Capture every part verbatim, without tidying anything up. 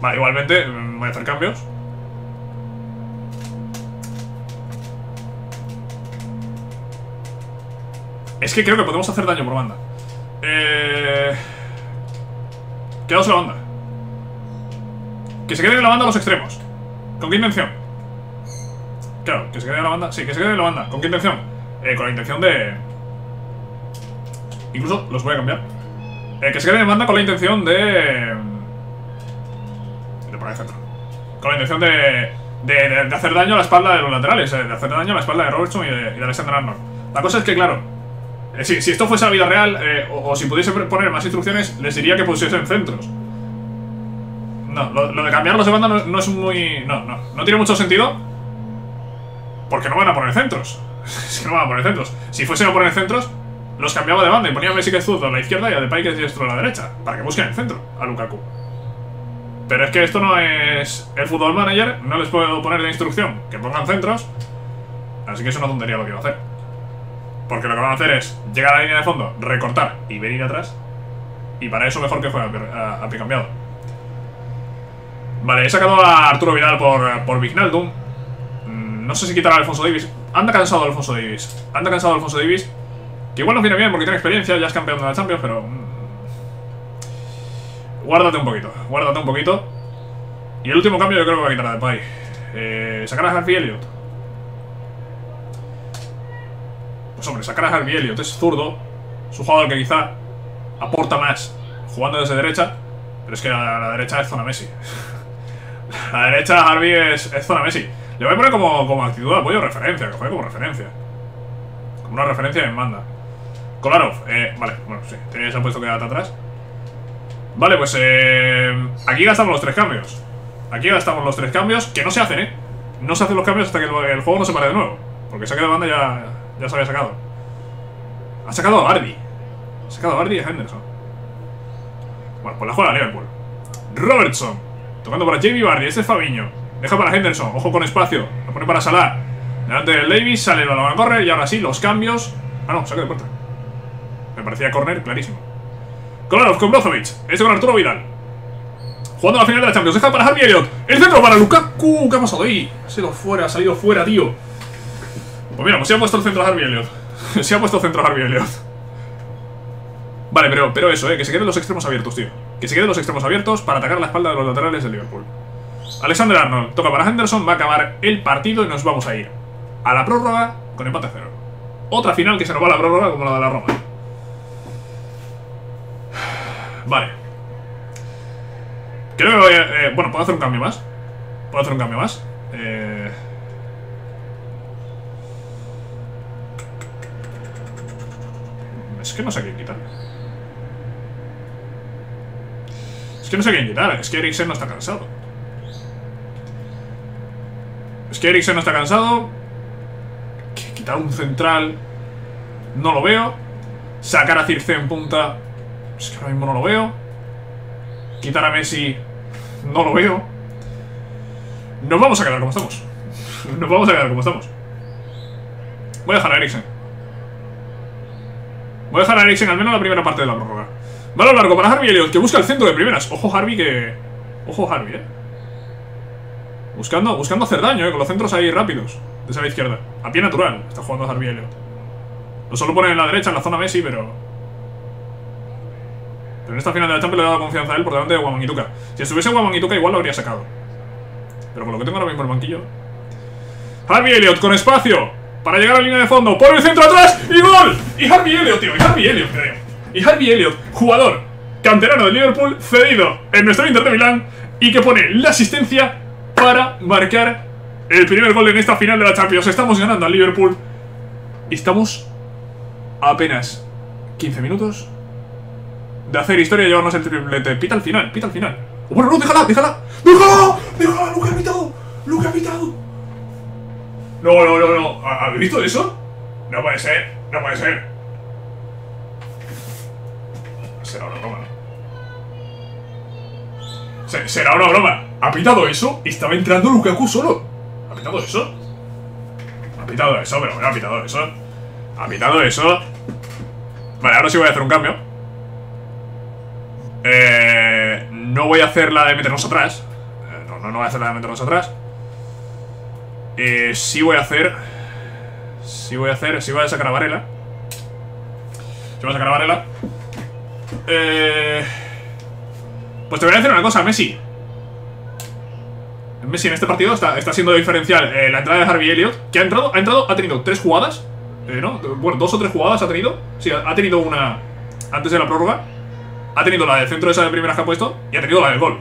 Vale, igualmente voy a hacer cambios. Es que creo que podemos hacer daño por banda. Eh... Quedaos en la banda. Que se queden en la banda los extremos. ¿Con qué intención? Claro, que se queden en la banda. Sí, que se queden en la banda. ¿Con qué intención? Eh, con la intención de... Incluso los voy a cambiar. Eh, que se queden en banda con la intención de... De poner el centro. Con la intención de... De, de, de hacer daño a la espalda de los laterales. Eh, de hacer daño a la espalda de Robertson y de, de Alexander-Arnold. La cosa es que, claro... Eh, sí, si esto fuese la vida real, eh, o, o si pudiese poner más instrucciones, les diría que pusiesen centros. No, lo, lo de cambiarlos de banda no, no es muy... No, no, no tiene mucho sentido. Porque no van a poner centros. Es que no van a poner centros. Si fuesen a poner centros, los cambiaba de banda y ponía a Messi que es zurdo a la izquierda y a Depay que es diestro a la derecha, para que busquen el centro, a Lukaku. Pero es que esto no es... El Football Manager no les puedo poner de instrucción que pongan centros. Así que es una tontería lo que iba a hacer. Porque lo que van a hacer es llegar a la línea de fondo, recortar y venir atrás. Y para eso mejor que juegue a, a pie cambiado. Vale, he sacado a Arturo Vidal por, por Wijnaldum. No sé si quitar a Alphonso Davies. Anda cansado Alphonso Davies. Anda cansado Alphonso Davies. Que igual nos viene bien porque tiene experiencia, ya es campeón de la Champions, pero... Mmm, guárdate un poquito, guárdate un poquito. Y el último cambio yo creo que voy a quitar a Depay. Eh, sacar a Harvey Elliott. Hombre, sacar a Harvey Elliott es zurdo. Es un jugador que quizá aporta más jugando desde derecha. Pero es que la, la derecha es zona Messi. La derecha Harvey es, es zona Messi. Le voy a poner como, como actitud de apoyo referencia. Que juegue como referencia. Como una referencia en banda. Kolarov, eh, vale, bueno, sí. Tenéis puesto que data atrás. Vale, pues eh, aquí gastamos los tres cambios. Aquí gastamos los tres cambios. Que no se hacen, eh no se hacen los cambios hasta que el, el juego no se pare de nuevo. Porque saque de banda ya... Ya se había sacado. Ha sacado a Vardy. Ha sacado a Vardy y a Henderson. Bueno, pues la juega a Liverpool. Robertson. Tocando para Jamie Vardy. Este es Fabinho. Deja para Henderson. Ojo con espacio. Lo pone para Salah. Delante del Davies. Sale el balón a correr. Y ahora sí, los cambios. Ah, no, saque de puerta. Me parecía córner clarísimo. Kolarov con Brozović. Este con Arturo Vidal. Jugando a la final de la Champions. Deja para Harvey Elliott. El centro para Lukaku. ¿Qué ha pasado ahí? Ha sido fuera, ha salido fuera, tío. Pues mira, pues se ha puesto el centro a Harvey Elliott. Se ha puesto el centro a Harvey Elliott. Vale, pero, pero eso, eh, que se queden los extremos abiertos, tío. Que se queden los extremos abiertos para atacar la espalda de los laterales del Liverpool. Alexander-Arnold toca para Henderson, va a acabar el partido y nos vamos a ir a la prórroga con empate a cero. Otra final que se nos va a la prórroga como la de la Roma. Vale. Creo que voy a... Eh, bueno, puedo hacer un cambio más. Puedo hacer un cambio más. Eh... Es que no sé quién quitar. Es que no sé quién quitar. Es que Eriksen no está cansado. Es que Eriksen no está cansado. Que quitar un central. No lo veo. Sacar a Circe en punta. Es que ahora mismo no lo veo. Quitar a Messi. No lo veo. Nos vamos a quedar como estamos. Nos vamos a quedar como estamos. Voy a dejar a Eriksen. Voy a dejar a Eriksen al menos la primera parte de la prórroga. Balón vale largo para Harvey Elliott, que busca el centro de primeras. Ojo Harvey que... Ojo Harvey, eh Buscando, buscando hacer daño, eh con los centros ahí rápidos. Desde la izquierda, a pie natural. Está jugando Harvey Elliott. Lo solo pone en la derecha, en la zona Messi, pero... Pero en esta final de la Champions le he dado confianza a él por delante de Guamangituka. Si estuviese Guamangituka igual lo habría sacado. Pero con lo que tengo ahora mismo en el banquillo... Harvey Elliott con espacio para llegar a la línea de fondo, por el centro atrás y gol. Y Harvey Elliott, tío, y Harvey Elliott, creo. Y Harvey Elliott, jugador canterano de Liverpool, cedido en nuestro Inter de Milán, y que pone la asistencia para marcar el primer gol en esta final de la Champions. Estamos ganando al Liverpool. Estamos a apenas quince minutos de hacer historia y llevarnos el triplete. Pita al final, pita al final. ¡Oh, bueno, no, déjala, déjala! ¡Déjala! ¡Déjala! ¡Lo que ha pitado! ¡Lo que ha pitado! No, no, no, no. ¿Habéis visto eso? No puede ser, no puede ser. Será una broma, ¿no? Se, será una broma. ¿Ha pitado eso? Estaba entrando Lukaku solo. ¿Ha pitado eso? Ha pitado eso, pero bueno, ha pitado eso. Ha pitado eso. Vale, ahora sí voy a hacer un cambio. Eh... No voy a hacer la de meternos atrás. No, no, no voy a hacer la de meternos atrás. Eh, sí voy a hacer... Sí voy a hacer... Sí voy a sacar a Varela. Sí voy a sacar a Varela. Eh... Pues te voy a decir una cosa, Messi. Messi en este partido está, está siendo diferencial. Eh, la entrada de Harvey Elliott, que ha entrado, ha entrado, ha tenido tres jugadas. Eh, ¿no? Bueno, dos o tres jugadas ha tenido. Sí, ha tenido una antes de la prórroga. Ha tenido la del centro, esa de primeras que ha puesto, y ha tenido la del gol.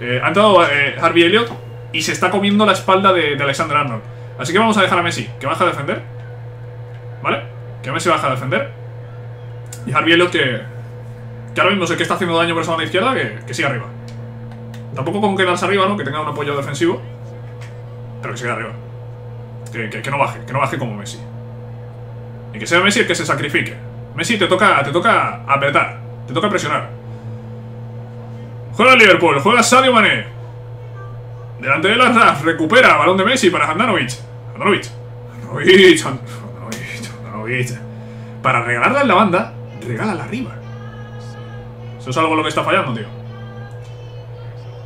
Eh, ha entrado eh, Harvey Elliott y se está comiendo la espalda de, de Alexander-Arnold. Así que vamos a dejar a Messi, que baja a defender. ¿Vale? Que Messi baja a defender. Y Harvey Elliott que, que ahora mismo sé que está haciendo daño por esa banda izquierda, que, que siga arriba. Tampoco con quedarse arriba, ¿no? Que tenga un apoyo defensivo. Pero que se quede arriba. Que, que, que no baje, que no baje como Messi. Y que sea Messi el que se sacrifique. Messi, te toca, te toca apretar. Te toca presionar. Juega Liverpool, juega Sadio Mané. Delante de la Ashraf, recupera balón de Messi para Handanovic. Handanovic. Handanovic, Handanovic, Handanovic. Para regalarla en la banda, regálala arriba. Eso es algo lo que está fallando, tío.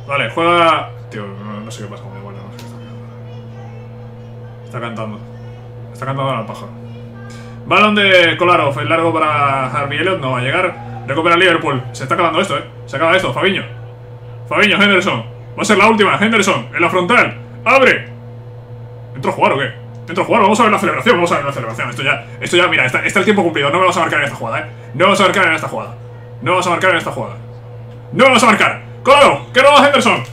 Vale, juega... Tío, no, no sé qué pasa con mi bola, no sé qué está cantando. Está cantando. Está cantando al pájaro. Balón de Kolarov, el largo para Harvey Elliott, no va a llegar. Recupera Liverpool. Se está acabando esto, eh. Se acaba esto. Fabinho. Fabinho, Henderson. Va a ser la última. Henderson. En la frontal. ¡Abre! ¿Entro a jugar o qué? ¿Entro a jugar? Vamos a ver la celebración. Vamos a ver la celebración. Esto ya. Esto ya, mira, está, está el tiempo cumplido. No me vas a marcar en esta jugada, eh. No me vas a marcar en esta jugada. No me vas a marcar en esta jugada. ¡No me vas a marcar! ¡Claro! ¡Que no va Henderson!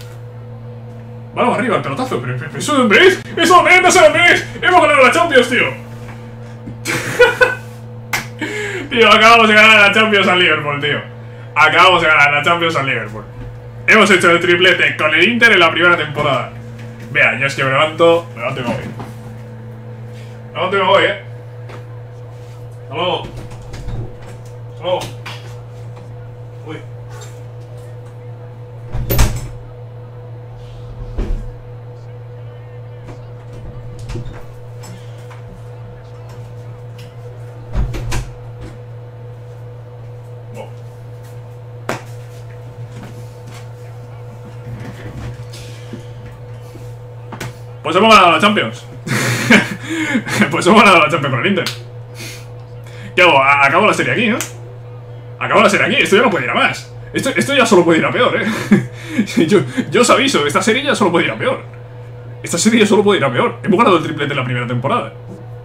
Vamos arriba, el pelotazo. Pero, pero, pero ¿eso dónde es? ¡Eso dónde es! ¡No sé dónde es! ¡Hemos ganado la Champions, tío! Tío, acabamos de ganar a la Champions al Liverpool, tío. Acabamos de ganar a la Champions al Liverpool. Hemos hecho el triplete con el Inter en la primera temporada. Vea, yo es que me levanto. Me levanto y me voy. Me levanto y me voy, eh. Hasta luego. Hasta luego. Uy. Pues hemos ganado la Champions. Pues hemos ganado la Champions con el Inter. ¿Qué hago? Acabo la serie aquí, ¿no? Acabo la serie aquí. Esto ya no puede ir a más. Esto, esto ya solo puede ir a peor, ¿eh? yo, yo os aviso. Esta serie ya solo puede ir a peor. Esta serie ya solo puede ir a peor. Hemos ganado el triplete en la primera temporada.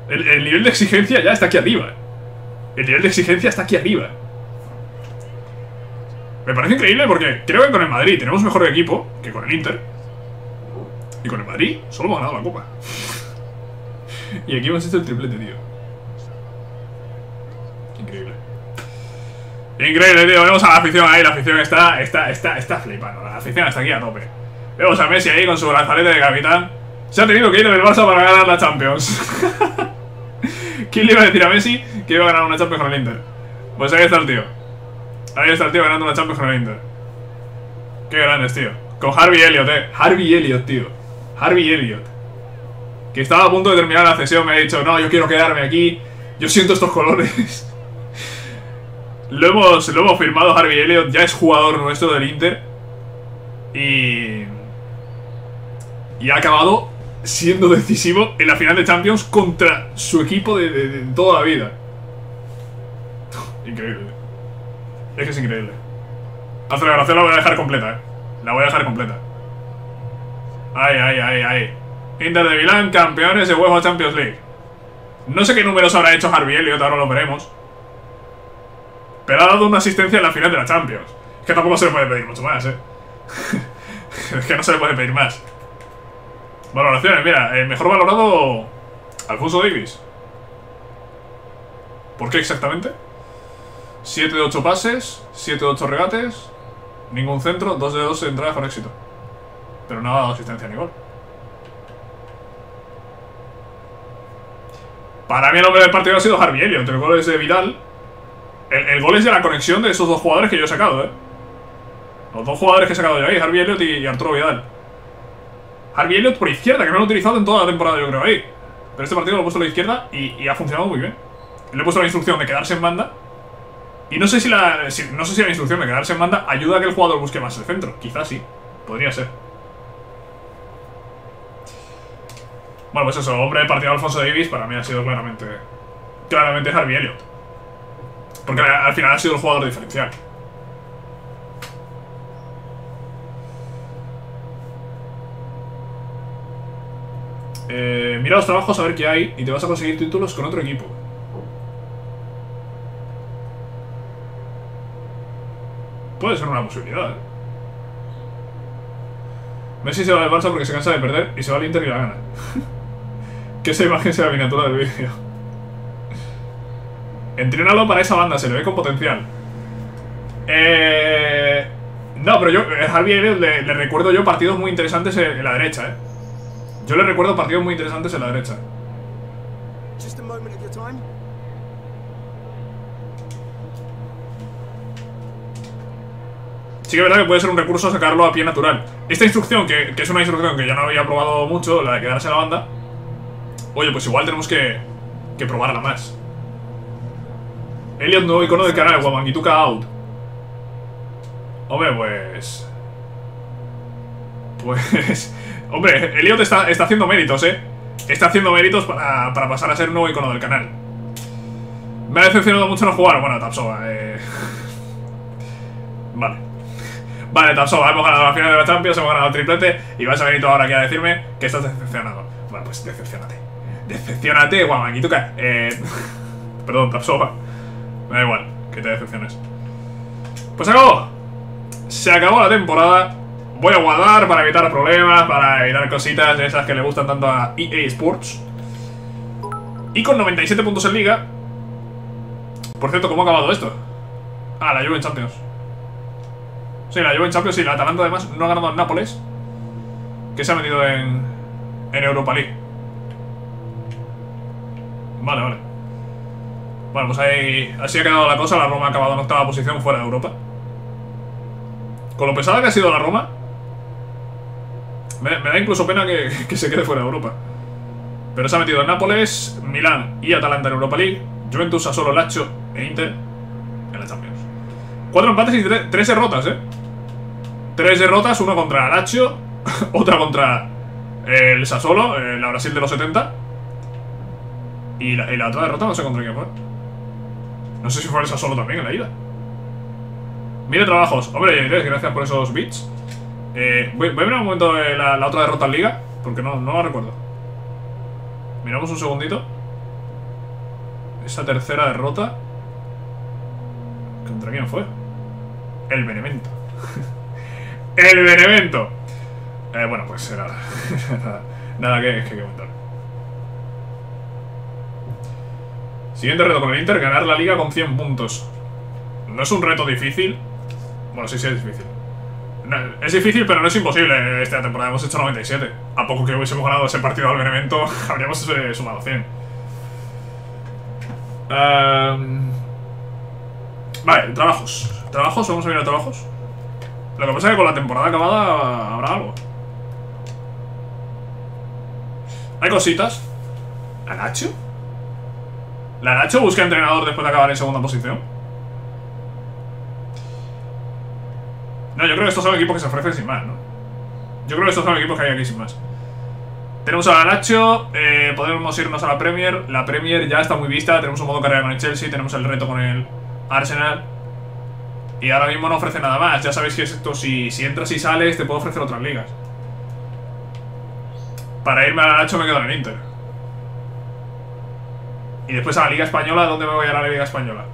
El, el nivel de exigencia ya está aquí arriba. El nivel de exigencia está aquí arriba. Me parece increíble porque creo que con el Madrid tenemos mejor equipo que con el Inter. Y con el Madrid solo hemos ganado la Copa. Y aquí hemos hecho el triplete, tío. Increíble. Increíble, tío. Vemos a la afición ahí. La afición está, está, está, está flipando. La afición está aquí a tope. Vemos a Messi ahí con su brazalete de capitán. Se ha tenido que ir del Barça para ganar la Champions. ¿Quién le iba a decir a Messi que iba a ganar una Champions con el Inter? Pues ahí está el tío. Ahí está el tío ganando una Champions con el Inter. Qué grandes, tío. Con Harvey Elliott, eh. Harvey Elliott, tío. Harvey Elliott, que estaba a punto de terminar la cesión, me ha dicho, no, yo quiero quedarme aquí, yo siento estos colores. lo, hemos, lo hemos firmado. Harvey Elliott ya es jugador nuestro del Inter y, y ha acabado siendo decisivo en la final de Champions contra su equipo de, de, de toda la vida. Increíble. Es que es increíble. La celebración la voy a dejar completa, eh. La voy a dejar completa. Ay, ay, ay, ay. Inter de Milán, campeones de UEFA Champions League. No sé qué números habrá hecho Harvey Elliott, ahora lo veremos. Pero ha dado una asistencia en la final de la Champions. Es que tampoco se le puede pedir mucho más, eh. Es que no se le puede pedir más. Valoraciones, mira, el mejor valorado, Alphonso Davies. ¿Por qué exactamente? siete de ocho pases, siete de ocho regates, ningún centro, dos de dos entradas con éxito. Pero no ha dado asistencia ni gol. Para mí el hombre del partido ha sido Harvey Elliott. El gol es de Vidal. El, el gol es de la conexión de esos dos jugadores que yo he sacado, eh. Los dos jugadores que he sacado yo ahí, Harvey Elliott y, y Arturo Vidal. Harvey Elliott por izquierda, que no lo he utilizado en toda la temporada, yo creo, ahí. Pero este partido lo he puesto a la izquierda y, y ha funcionado muy bien. Le he puesto la instrucción de quedarse en banda. Y no sé si la, si, no sé si la instrucción de quedarse en banda ayuda a que el jugador busque más el centro. Quizás sí, podría ser. Bueno, pues eso, hombre del partido Alphonso Davies para mí ha sido claramente claramente Harvey Elliott. Porque al final ha sido el jugador diferencial. Eh, mira los trabajos a ver qué hay y te vas a conseguir títulos con otro equipo. Puede ser una posibilidad, ¿eh? Messi se va del Barça porque se cansa de perder y se va al Inter y la gana. Que esa imagen sea la miniatura del vídeo. Entrénalo para esa banda, se le ve con potencial. Eh... No, pero yo a Harvey Elliott le, le recuerdo yo partidos muy interesantes en, en la derecha, ¿eh? Yo le recuerdo partidos muy interesantes en la derecha. Sí que es verdad que puede ser un recurso sacarlo a pie natural. Esta instrucción, que, que es una instrucción que ya no había probado mucho, la de quedarse a la banda. Oye, pues igual tenemos que, que probarla más. Elliott, nuevo icono del canal, Guamangituka out. Hombre, pues... Pues... Hombre, Elliott está, está haciendo méritos, eh. Está haciendo méritos para, para pasar a ser nuevo icono del canal. Me ha decepcionado mucho no jugar. Bueno, Tapsoba, eh... Vale. Vale, Tapsoba, hemos ganado la final de la Champions, hemos ganado el triplete y vas a venir tú ahora aquí a decirme que estás decepcionado. Bueno, pues decepcionate. Decepcionate, Guamangituka. Eh... Perdón, Tapsoba. Me da igual, que te decepciones. Pues se acabó. Se acabó la temporada. Voy a guardar para evitar problemas, para evitar cositas de esas que le gustan tanto a E A Sports. Y con noventa y siete puntos en liga. Por cierto, ¿cómo ha acabado esto? Ah, la Juve en Champions. Sí, la Juve en Champions y la Atalanta además no ha ganado al Nápoles, que se ha metido en, en Europa League. Vale, vale. Bueno, pues ahí así ha quedado la cosa. La Roma ha acabado en octava posición fuera de Europa. Con lo pesada que ha sido la Roma, me, me da incluso pena que, que se quede fuera de Europa. Pero se ha metido en Nápoles, Milán y Atalanta en Europa League. Juventus, Sassuolo, Lazio e Inter en la Champions. Cuatro empates y tre tres derrotas, eh. Tres derrotas, una contra Lazio, otra contra el Sassuolo, eh, la Brasil de los setenta. Y la, y la otra derrota no sé contra quién fue. No sé si fue el Sassuolo también en la ida. Mire trabajos. Hombre, gracias por esos bits. Eh, voy, voy a mirar un momento la, la otra derrota en liga, porque no, no la recuerdo. Miramos un segundito. Esa tercera derrota. ¿Contra quién fue? El Benevento. ¡El Benevento! Eh, bueno, pues nada. nada, nada que, que comentar. Siguiente reto con el Inter, ganar la liga con cien puntos. No es un reto difícil. Bueno, sí, sí es difícil. No, es difícil, pero no es imposible. Esta temporada hemos hecho noventa y siete. A poco que hubiésemos ganado ese partido al Benevento, habríamos eh, sumado cien. Um... Vale, trabajos. ¿Trabajos? ¿Vamos a mirar trabajos? Lo que pasa es que con la temporada acabada habrá algo. Hay cositas. ¿La Nacho? ¿La Nacho busca entrenador después de acabar en segunda posición? No, yo creo que estos son equipos que se ofrecen sin más, ¿no? Yo creo que estos son equipos que hay aquí sin más. Tenemos a la Nacho, eh, podemos irnos a la Premier. La Premier ya está muy vista. Tenemos un modo carrera con el Chelsea, tenemos el reto con el Arsenal. Y ahora mismo no ofrece nada más. Ya sabéis que esto, si, si entras y sales, te puedo ofrecer otras ligas. Para irme a la Nacho me quedo en el Inter. Y después a la Liga Española. ¿Dónde me voy a la Liga Española?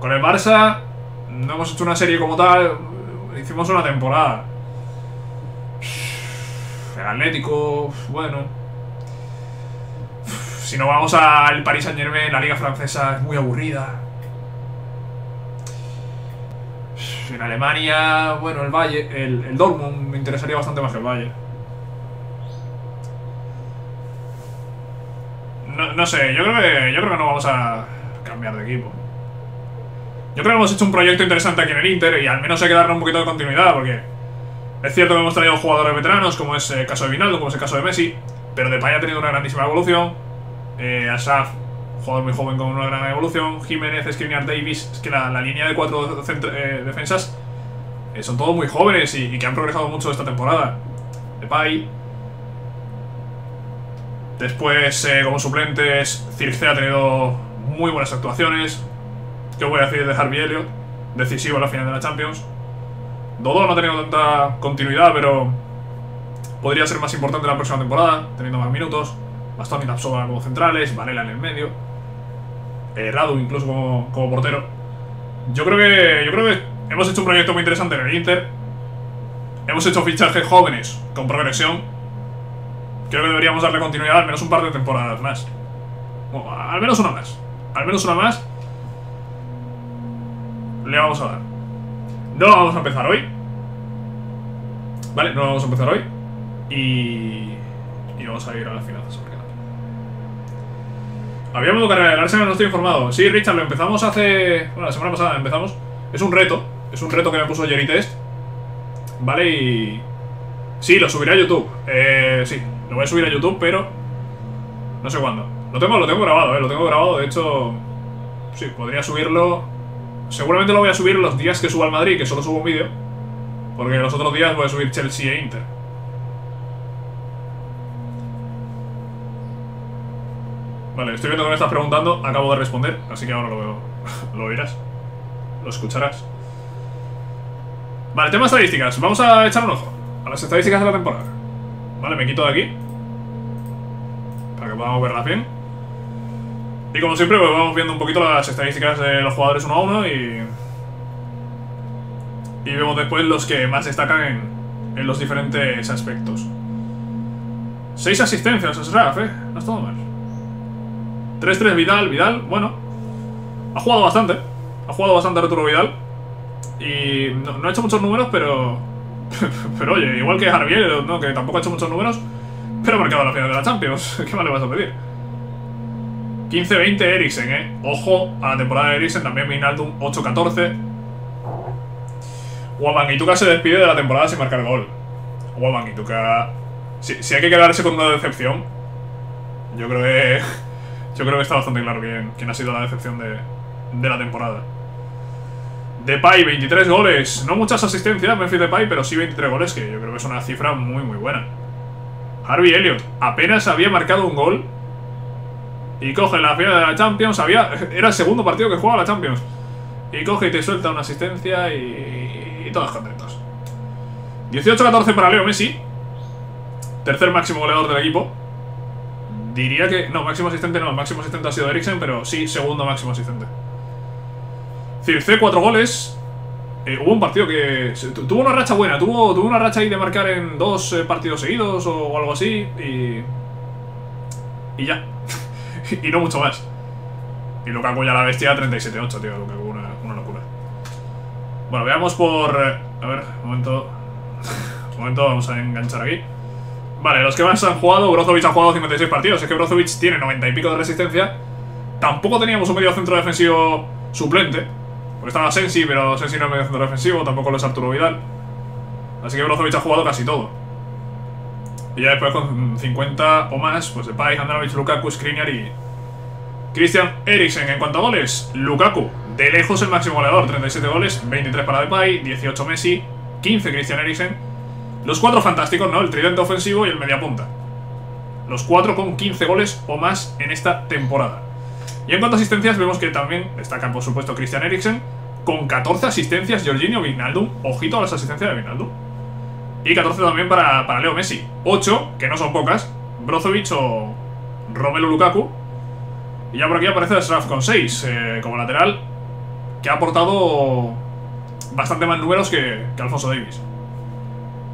Con el Barça no hemos hecho una serie como tal. Hicimos una temporada. El Atlético, bueno. Si no vamos al Paris Saint-Germain, la liga francesa es muy aburrida. En Alemania, bueno, el Bayern, el, el Dortmund me interesaría bastante más que el Bayern. No, no sé, yo creo que yo creo que no vamos a cambiar de equipo. Yo creo que hemos hecho un proyecto interesante aquí en el Inter y al menos hay que darle un poquito de continuidad, porque es cierto que hemos traído jugadores veteranos, como es el caso de Wijnaldum, como es el caso de Messi, pero Depay ha tenido una grandísima evolución. Eh, Ashraf jugador muy joven con una gran evolución. Jiménez, Skriniar, Davies. Es que la, la línea de cuatro centro, eh, defensas eh, son todos muy jóvenes y, y que han progresado mucho esta temporada. Depay. Después, eh, como suplentes, Circe ha tenido muy buenas actuaciones. ¿Qué voy a decir de Harvey Elliott? Decisivo a la final de la Champions. Dodó no ha tenido tanta continuidad, pero podría ser más importante la próxima temporada, teniendo más minutos. Bastón y Tapsoba como centrales, Varela en el medio, eh, Radu incluso como, como portero. Yo creo que yo creo que hemos hecho un proyecto muy interesante en el Inter. Hemos hecho fichajes jóvenes con progresión. Creo que deberíamos darle continuidad al menos un par de temporadas más. Bueno, al menos una más. Al menos una más le vamos a dar. No lo vamos a empezar hoy, vale, no lo vamos a empezar hoy. Y, y vamos a ir a las finanzas. Había modo carrera del Arsenal, no estoy informado. Sí, Richard, lo empezamos hace... Bueno, la semana pasada empezamos. Es un reto. Es un reto que me puso Jerry Test. Vale, y... Sí, lo subiré a YouTube. Eh, sí, lo voy a subir a YouTube, pero... No sé cuándo. Lo tengo, lo tengo grabado, eh. Lo tengo grabado, de hecho... Sí, podría subirlo... Seguramente lo voy a subir los días que suba al Madrid, que solo subo un vídeo. Porque los otros días voy a subir Chelsea e Inter. Vale, estoy viendo que me estás preguntando, acabo de responder, así que ahora lo veo, lo oirás, lo escucharás. Vale, tema estadísticas, vamos a echar un ojo a las estadísticas de la temporada. Vale, me quito de aquí, para que podamos verlas bien. Y como siempre, pues vamos viendo un poquito las estadísticas de los jugadores uno a uno y... Y vemos después los que más destacan en, en los diferentes aspectos. Seis asistencias, Ashraf, eh, no está mal. tres tres Vidal, Vidal, bueno, ha jugado bastante, ha jugado bastante Arturo Vidal. Y no, no ha hecho muchos números, pero pero oye, igual que Harvey Elliott, ¿no? Que tampoco ha hecho muchos números, pero ha marcado la final de la Champions. ¿Qué más le vas a pedir? quince veinte Eriksen, eh ojo a la temporada de Eriksen, también Wijnaldum ocho catorce. Guamangituka se despide de la temporada sin marcar gol. Guamangituka, si, si hay que quedarse con una decepción, yo creo que... Yo creo que está bastante claro quién, quién ha sido la decepción de, de la temporada. Depay, veintitrés goles. No muchas asistencias, Memphis Depay, pero sí veintitrés goles, que yo creo que es una cifra muy, muy buena. Harvey Elliott apenas había marcado un gol y coge la final de la Champions. Había, era el segundo partido que jugaba la Champions. Y coge y te suelta una asistencia y, y, y todos contentos. dieciocho catorce para Leo Messi. Tercer máximo goleador del equipo. Diría que... No, máximo asistente no. El máximo asistente ha sido Eriksen, pero sí, segundo máximo asistente. Circe, cuatro goles. Eh, hubo un partido que... Tuvo una racha buena. Tuvo, tuvo una racha ahí de marcar en dos eh, partidos seguidos o, o algo así. Y... Y ya. Y no mucho más. Y Lukaku ya la bestia, treinta y siete ocho, tío. Lukaku, una, una locura. Bueno, veamos por... Eh, a ver, un momento. Un momento, vamos a enganchar aquí. Vale, los que más han jugado, Brozović ha jugado cincuenta y seis partidos. Es que Brozović tiene noventa y pico de resistencia. Tampoco teníamos un medio centro defensivo suplente, porque estaba Sensi, pero Sensi no es medio centro defensivo. Tampoco lo es Arturo Vidal. Así que Brozović ha jugado casi todo. Y ya después con cincuenta o más, pues Depay, Handanovic, Lukaku, Skriniar y Christian Eriksen. En cuanto a goles, Lukaku, de lejos el máximo goleador, treinta y siete goles. Veintitrés para Depay, dieciocho Messi, quince Christian Eriksen. Los cuatro fantásticos, ¿no? El tridente ofensivo y el mediapunta. Los cuatro con quince goles o más en esta temporada. Y en cuanto a asistencias, vemos que también destaca, por supuesto, Christian Eriksen. Con catorce asistencias, Jorginho Wijnaldum. Ojito a las asistencias de Wijnaldum. Y catorce también para, para Leo Messi. ocho, que no son pocas. Brozović o Romelu Lukaku. Y ya por aquí aparece Ashraf con seis, eh, como lateral, que ha aportado bastante más números que, que Alphonso Davies.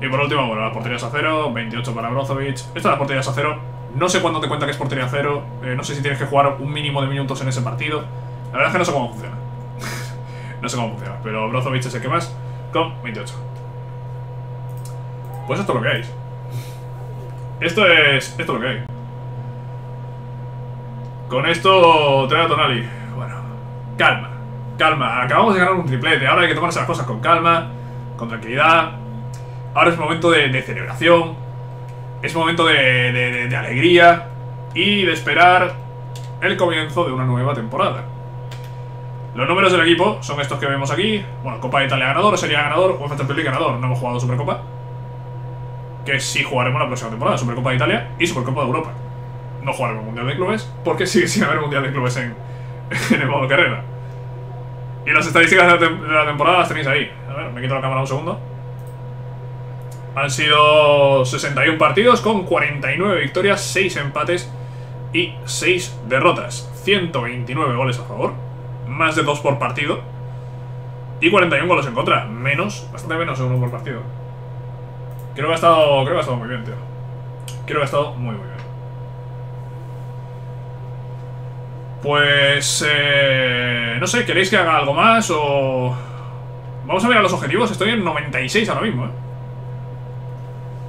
Y por último, bueno, las porterías a cero, veintiocho para Brozović. Esta es la porterías a cero. No sé cuándo te cuenta que es portería a cero. Eh, no sé si tienes que jugar un mínimo de minutos en ese partido. La verdad es que no sé cómo funciona. No sé cómo funciona, pero Brozović es el que más con veintiocho. Pues esto es lo que hay. Esto es... Esto es lo que hay. Con esto trae a Tonali. Bueno, calma, calma. Acabamos de ganar un triplete. Ahora hay que tomarse las cosas con calma, con tranquilidad. Ahora es momento de, de celebración. Es momento de, de, de, de alegría. Y de esperar el comienzo de una nueva temporada. Los números del equipo son estos que vemos aquí. Bueno, Copa de Italia ganador, Serie A ganador, UEFA Champions League ganador. No hemos jugado Supercopa, que sí jugaremos la próxima temporada. Supercopa de Italia y Supercopa de Europa. No jugaremos Mundial de Clubes, porque sigue sin haber Mundial de Clubes en, en el modo carrera. Y las estadísticas de la temporada las tenéis ahí. A ver, me quito la cámara un segundo. Han sido sesenta y uno partidos con cuarenta y nueve victorias, seis empates y seis derrotas. ciento veintinueve goles a favor, más de dos por partido, y cuarenta y uno goles en contra. Menos, bastante menos en uno por partido. Creo que ha estado, creo que ha estado muy bien, tío. Creo que ha estado muy, muy bien. Pues, eh, no sé, ¿queréis que haga algo más o...? Vamos a mirar los objetivos. Estoy en noventa y seis ahora mismo, eh.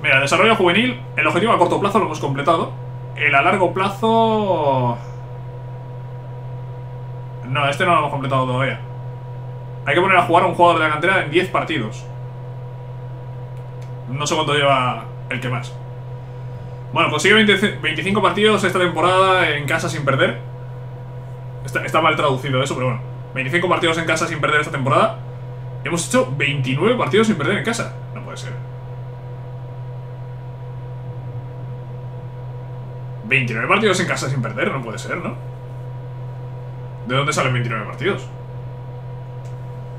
Mira, desarrollo juvenil, el objetivo a corto plazo lo hemos completado. El a largo plazo... no, este no lo hemos completado todavía. Hay que poner a jugar a un jugador de la cantera en diez partidos. No sé cuánto lleva el que más. Bueno, consigue veinte, veinticinco partidos esta temporada en casa sin perder. Está, está mal traducido eso, pero bueno. veinticinco partidos en casa sin perder esta temporada. Hemos hecho veintinueve partidos sin perder en casa. No puede ser. veintinueve partidos en casa sin perder, no puede ser, ¿no? ¿De dónde salen veintinueve partidos?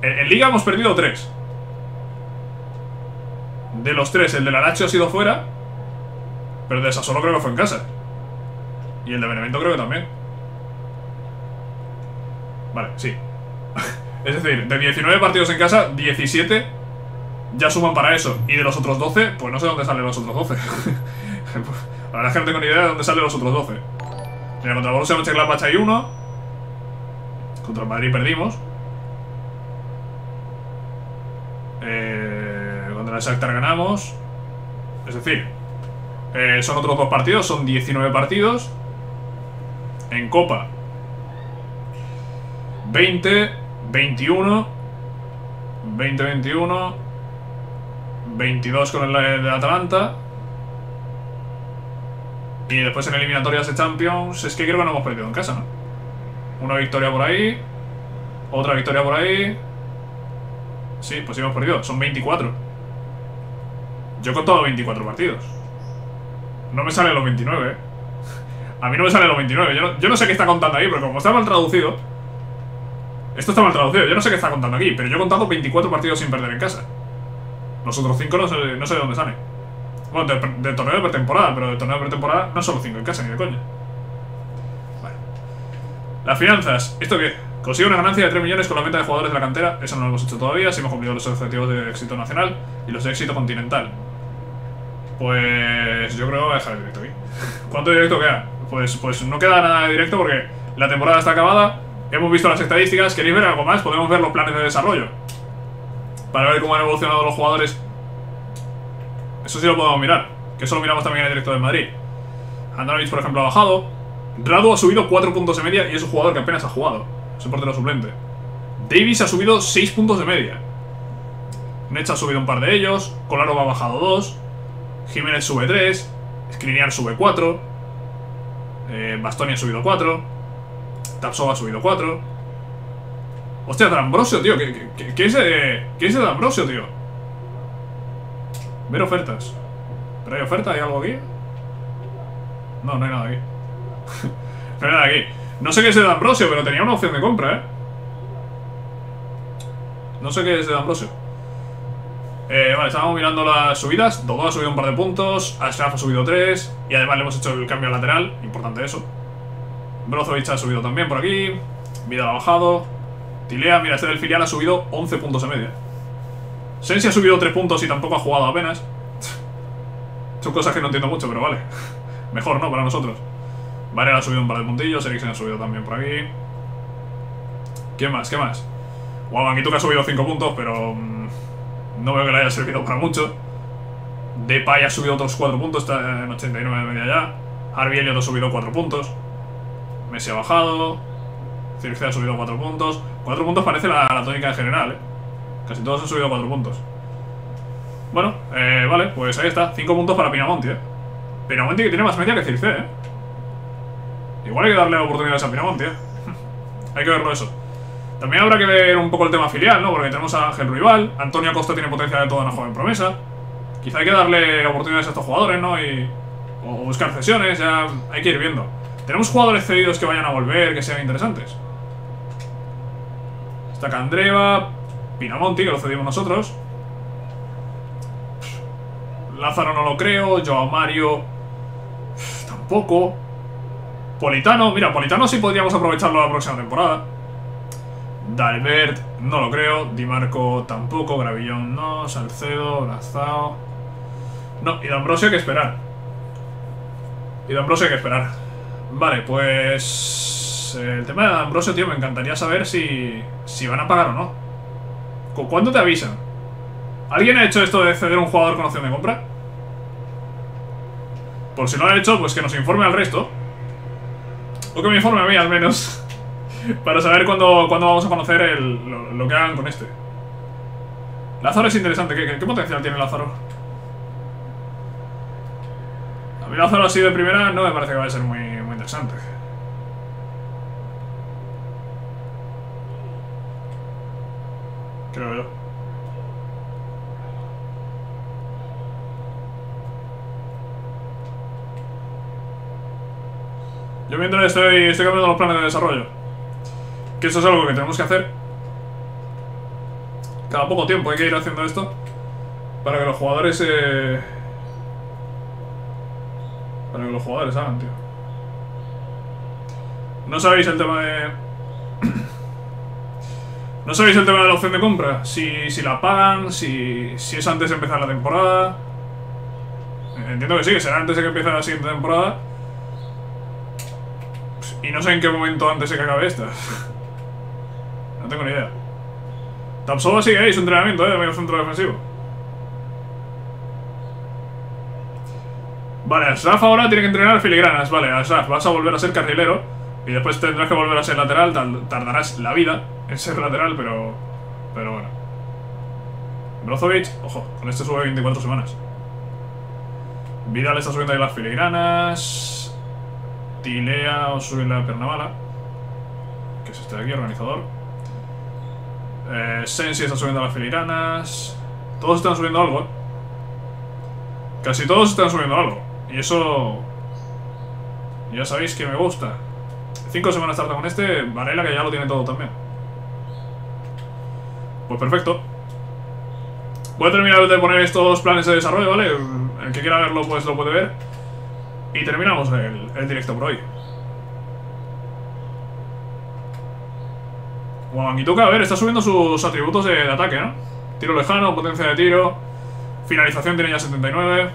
En, en Liga hemos perdido tres. De los tres, el de Laracho ha sido fuera, pero el de Sassuolo creo que fue en casa, y el de Benevento creo que también. Vale, sí. Es decir, de diecinueve partidos en casa, diecisiete ya suman para eso. Y de los otros doce, pues no sé dónde salen los otros doce. La verdad es que no tengo ni idea de dónde salen los otros doce. Mira, contra Borussia Mönchengladbach hay uno. Contra el Madrid perdimos. Eh, contra el Shakhtar ganamos. Es decir, eh, son otros dos partidos, son diecinueve partidos. En Copa veinte, veintiuno, veinte, veintiuno, veintidós con el de Atalanta. Y después en eliminatorias de Champions, es que creo que no hemos perdido en casa, ¿no? Una victoria por ahí, otra victoria por ahí. Sí, pues sí hemos perdido, son veinticuatro. Yo he contado veinticuatro partidos. No me salen los veintinueve, ¿eh? A mí no me salen los veintinueve, yo no, yo no sé qué está contando ahí, pero como está mal traducido. Esto está mal traducido, yo no sé qué está contando aquí, pero yo he contado veinticuatro partidos sin perder en casa. Los otros cinco no sé, no sé de dónde salen. Bueno, de, de torneo de pretemporada, pero de torneo de pretemporada no solo cinco en casa, ni de coña. Vale. Las finanzas, ¿esto qué? Consigue una ganancia de tres millones con la venta de jugadores de la cantera. Eso no lo hemos hecho todavía, si hemos cumplido los objetivos de éxito nacional y los de éxito continental. Pues yo creo que voy a dejar el directo aquí. ¿Cuánto directo queda? Pues, pues no queda nada de directo porque la temporada está acabada. Hemos visto las estadísticas. ¿Queréis ver algo más? Podemos ver los planes de desarrollo para ver cómo han evolucionado los jugadores. Eso sí lo podemos mirar, que eso lo miramos también en el directo de Madrid. Andanovic, por ejemplo, ha bajado. Radu ha subido cuatro puntos de media y es un jugador que apenas ha jugado. Es un portero suplente. Davies ha subido seis puntos de media. Nech ha subido un par de ellos. Kolarov ha bajado dos. Jiménez sube tres. Skriniar sube cuatro. Eh, Bastoni ha subido cuatro. Tapsoba ha subido cuatro. Hostia, D'Ambrosio, tío. ¿Qué, qué, qué es de, qué es de D'Ambrosio, tío? Ver ofertas. ¿Pero hay oferta? ¿Hay algo aquí? No, no hay nada aquí. No hay nada aquí. No sé qué es de D'Ambrosio, pero tenía una opción de compra, ¿eh? No sé qué es de D'Ambrosio. Eh, vale, estábamos mirando las subidas. Dodó ha subido un par de puntos. Ashraf ha subido tres. Y además le hemos hecho el cambio lateral. Importante eso. Brozović ha subido también por aquí. Vidal ha bajado. Tilea, mira, este del filial ha subido once puntos de media. Sensi ha subido tres puntos y tampoco ha jugado apenas. Son cosas que no entiendo mucho, pero vale. Mejor, ¿no? Para nosotros. Varela ha subido un par de puntillos. Eriksen ha subido también por aquí. ¿Qué más? ¿Qué más? Guamangituka ha subido cinco puntos, pero mmm, no veo que le haya servido para mucho. Depay ha subido otros cuatro puntos. Está en ochenta y nueve de media ya. Harvey Elliott ha subido cuatro puntos. Messi ha bajado. Circe ha subido cuatro puntos. Cuatro puntos parece la, la tónica en general, ¿eh? Casi todos han subido cuatro puntos. Bueno, eh, vale, pues ahí está. cinco puntos para Pinamonti, eh. Pinamonti que tiene más media que Circe, eh. Igual hay que darle oportunidades a Pinamonti, ¿eh? Hay que verlo eso. También habrá que ver un poco el tema filial, ¿no? Porque tenemos a Ángel Ruibal, Antonio Acosta tiene potencia de toda una joven promesa. Quizá hay que darle oportunidades a estos jugadores, ¿no? Y, o buscar cesiones, ya hay que ir viendo. Tenemos jugadores cedidos que vayan a volver, que sean interesantes. Está Candreva, Pinamonti, que lo cedimos nosotros. Lázaro no lo creo, Joao Mario tampoco. Politano, mira, Politano sí podríamos aprovecharlo la próxima temporada. Dalbert, no lo creo. Di Marco tampoco, Gravillón no, Salcedo, Brazao. No, y D'Ambrosio hay que esperar. Y D'Ambrosio hay que esperar. Vale, pues el tema de D'Ambrosio, tío, me encantaría saber si, si van a pagar o no. ¿Cu- ¿Cuándo te avisan? ¿Alguien ha hecho esto de ceder un jugador con opción de compra? Por si no lo ha hecho, pues que nos informe al resto. O que me informe a mí, al menos. Para saber cuándo, cuándo vamos a conocer el, lo, lo que hagan con este. Lázaro es interesante. ¿Qué, qué, qué potencial tiene Lázaro? A mí Lázaro así de primera no me parece que vaya a ser muy, muy interesante. Creo yo. Yo mientras estoy, estoy cambiando los planes de desarrollo. Que eso es algo que tenemos que hacer. Cada poco tiempo hay que ir haciendo esto. Para que los jugadores eh... Para que los jugadores hagan, tío. No sabéis el tema de... No sabéis el tema de la opción de compra. Si, si la pagan, si, si es antes de empezar la temporada. Entiendo que sí, que será antes de que empiece la siguiente temporada. Y no sé en qué momento antes de que acabe esta. No tengo ni idea. Tapsoba sigue ahí su entrenamiento, eh, de medio centro defensivo. Vale, Ashraf ahora tiene que entrenar filigranas. Vale, Ashraf, vas a volver a ser carrilero. Y después tendrás que volver a ser lateral. Tardarás la vida en ser lateral, pero... Pero bueno. Brozović, ojo, con este sube veinticuatro semanas. Vidal está subiendo ahí las filigranas. Tilea o sube la Pernavala, que es este de aquí, organizador. eh, Sensi está subiendo las filigranas. Todos están subiendo algo. Casi todos están subiendo algo. Y eso... Ya sabéis que me gusta. Cinco semanas tarda con este. Varela, que ya lo tiene todo también. Pues perfecto. Voy a terminar de poner estos planes de desarrollo, ¿vale? El que quiera verlo pues lo puede ver. Y terminamos el, el directo por hoy. Guamangituka, a ver, está subiendo sus atributos de, de ataque, ¿no? Tiro lejano, potencia de tiro. Finalización tiene ya setenta y nueve.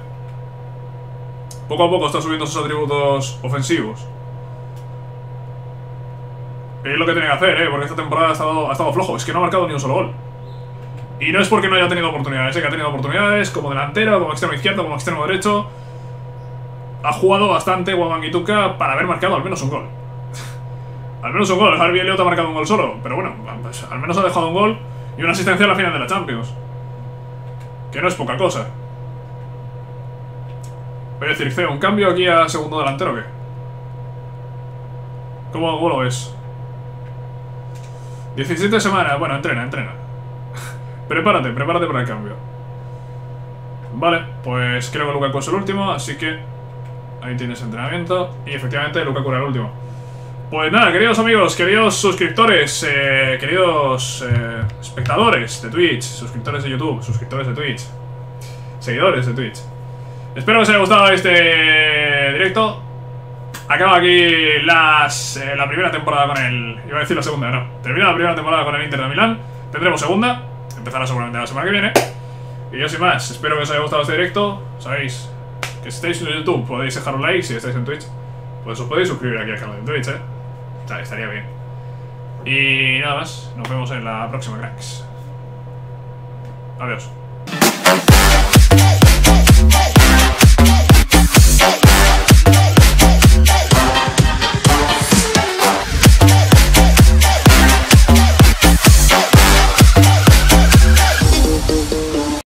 Poco a poco está subiendo sus atributos ofensivos. Y es lo que tiene que hacer, ¿eh? Porque esta temporada ha estado, ha estado flojo. Es que no ha marcado ni un solo gol. Y no es porque no haya tenido oportunidades, ¿eh? Que ha tenido oportunidades como delantero, como extremo izquierdo, como extremo derecho. Ha jugado bastante Guamangituka para haber marcado al menos un gol. Al menos un gol. Harvey Elliott ha marcado un gol solo. Pero bueno, pues al menos ha dejado un gol y una asistencia a la final de la Champions. Que no es poca cosa. Voy a decir, Circe, ¿un cambio aquí a segundo delantero o qué? ¿Cómo, cómo lo ves? diecisiete semanas. Bueno, entrena, entrena. Prepárate, prepárate para el cambio. Vale, pues creo que Lukaku es el último, así que... Ahí tienes entrenamiento. Y efectivamente Lukaku era el último. Pues nada, queridos amigos, queridos suscriptores, eh, queridos eh, espectadores de Twitch, suscriptores de YouTube, suscriptores de Twitch, seguidores de Twitch. Espero que os haya gustado este directo. Acaba aquí las, eh, la primera temporada con el... Iba a decir la segunda, no. Termina la primera temporada con el Inter de Milán. Tendremos segunda. Empezará seguramente la semana que viene. Y yo sin más, espero que os haya gustado este directo. Sabéis... Que si estáis en YouTube podéis dejar un like. Si estáis en Twitch, pues os podéis suscribir aquí al canal de Twitch, eh. O sea, estaría bien. Y nada más, nos vemos en la próxima, cracks. Adiós.